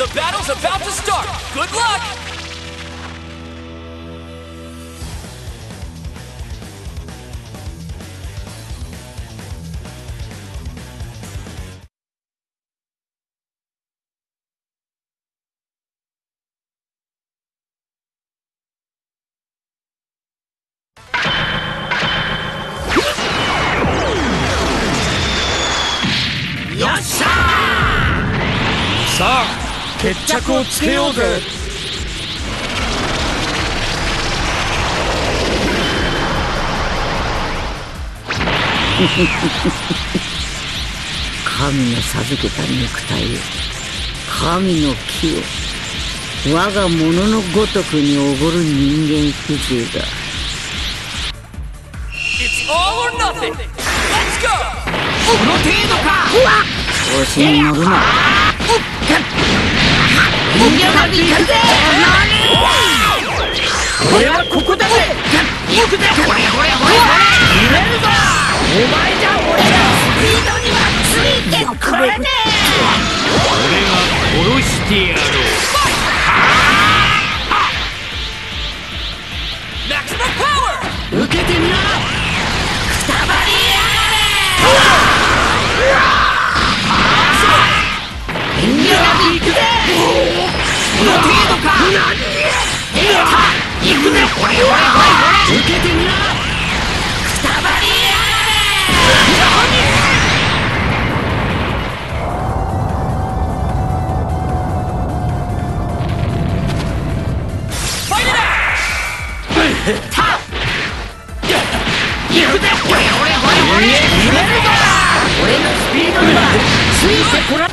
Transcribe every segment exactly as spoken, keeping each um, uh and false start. The battle's about to start. Good luck! Yasha! 決着をつけようぜ。神の授けた肉体を、神の木を我がもののごとくにおごる人間不自由だ。 It's all or nothing. Let's go! この程度か。調子に乗るな。これはここだぜ。行くぜ。ほれほれほれほれ。揺れるぞ。お前じゃ俺らスピードにはついてこれねえ。俺が殺してやろう。 俺のスピードにはついてこられ。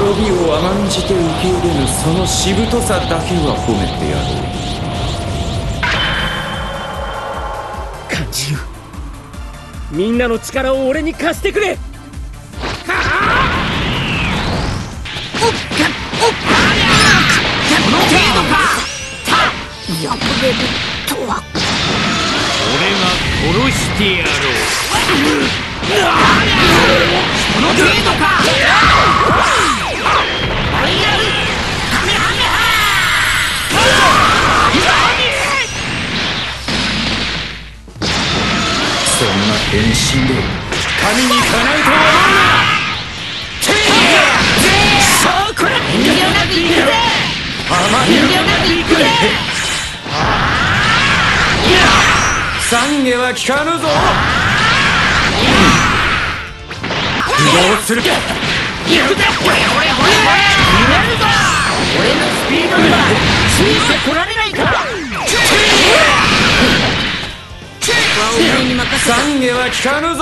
滅びを甘んじて受け入れぬそのしぶとさだけは褒めてやろう。感じろ、みんなの力を俺に貸してくれ。俺が殺してやろう。この程度か。 変身で神にかなうとは思うな。そうこら人形がビッグで人形がビッグで懺悔は効かぬぞ。どうするか。行くぜ。ほれほれほれほれ。見れるぞ。俺のスピードにはついてこられないから。 懺悔は効かぬぞ。